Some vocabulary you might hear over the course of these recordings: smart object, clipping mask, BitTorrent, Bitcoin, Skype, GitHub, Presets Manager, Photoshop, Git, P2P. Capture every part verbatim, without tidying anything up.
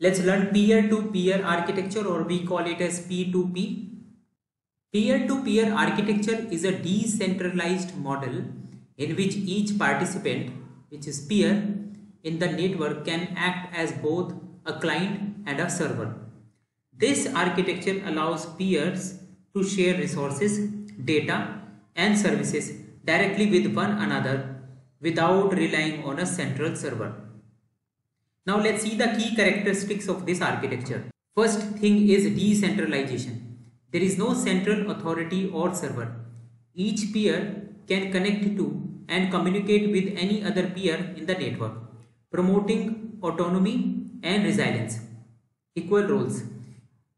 Let's learn peer-to-peer architecture, or we call it as P two P. Peer-to-peer architecture is a decentralized model in which each participant, which is peer, in the network can act as both a client and a server. This architecture allows peers to share resources, data, and services directly with one another without relying on a central server. Now let's see the key characteristics of this architecture. First thing is decentralization. There is no central authority or server. Each peer can connect to and communicate with any other peer in the network, promoting autonomy and resilience. Equal roles.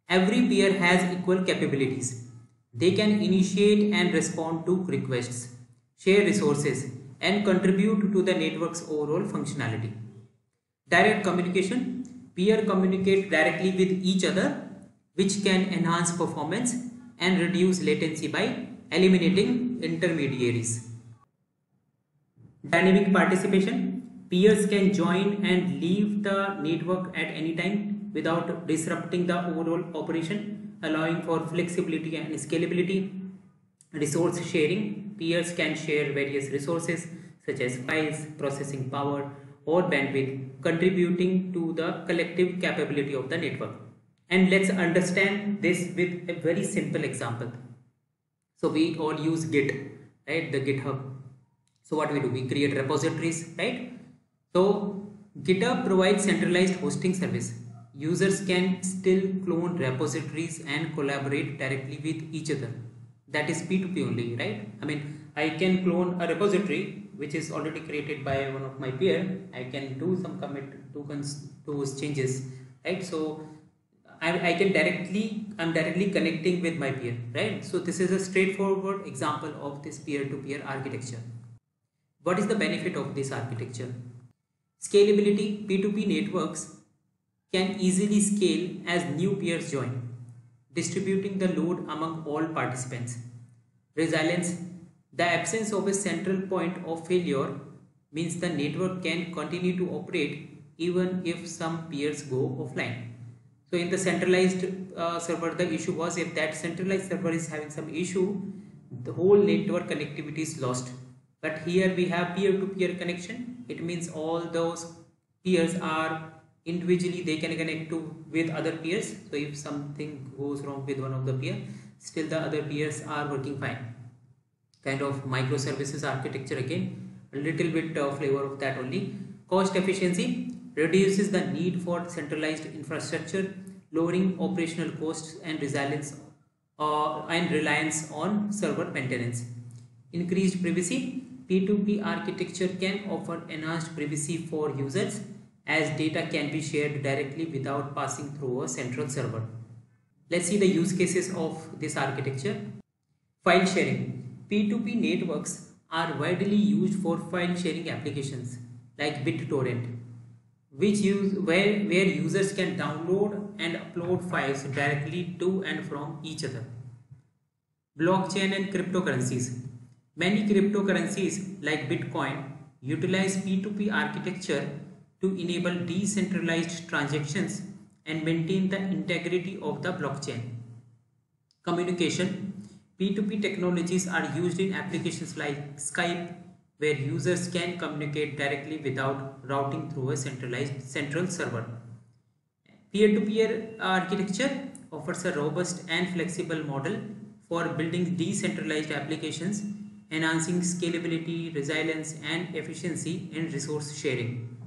Every peer has equal capabilities. They can initiate and respond to requests, share resources, and contribute to the network's overall functionality. Direct communication. Peers communicate directly with each other, which can enhance performance and reduce latency by eliminating intermediaries. Dynamic participation. Peers can join and leave the network at any time without disrupting the overall operation, allowing for flexibility and scalability. Resource sharing. Peers can share various resources such as files, processing power, or bandwidth, contributing to the collective capability of the network. And let's understand this with a very simple example. So we all use Git, right? The GitHub. So what we do, we create repositories, right? So GitHub provides centralized hosting service. Users can still clone repositories and collaborate directly with each other. That is P two P only, right? I mean, I can clone a repository which is already created by one of my peer. I can do some commit to those changes, right? So I, I can directly, I'm directly connecting with my peer, right? So this is a straightforward example of this peer-to-peer architecture. What is the benefit of this architecture? Scalability. P two P networks can easily scale as new peers join, distributing the load among all participants. Resilience. The absence of a central point of failure means the network can continue to operate even if some peers go offline. So in the centralized uh, server, the issue was if that centralized server is having some issue, the whole network connectivity is lost. But here we have peer-to-peer connection. It means all those peers are individually, they can connect to with other peers. So if something goes wrong with one of the peer, still the other peers are working fine. Kind of microservices architecture again, a little bit uh, flavor of that only. Cost efficiency. Reduces the need for centralized infrastructure, lowering operational costs and resilience uh, and reliance on server maintenance. Increased privacy. P two P architecture can offer enhanced privacy for users, as data can be shared directly without passing through a central server. Let's see the use cases of this architecture. File sharing. P two P networks are widely used for file sharing applications like BitTorrent, which use where, where users can download and upload files directly to and from each other. Blockchain and cryptocurrencies. Many cryptocurrencies like Bitcoin utilize P two P architecture to enable decentralized transactions and maintain the integrity of the blockchain. Communication. P two P technologies are used in applications like Skype, where users can communicate directly without routing through a centralized central server. Peer-to-peer architecture offers a robust and flexible model for building decentralized applications, enhancing scalability, resilience, and efficiency in resource sharing.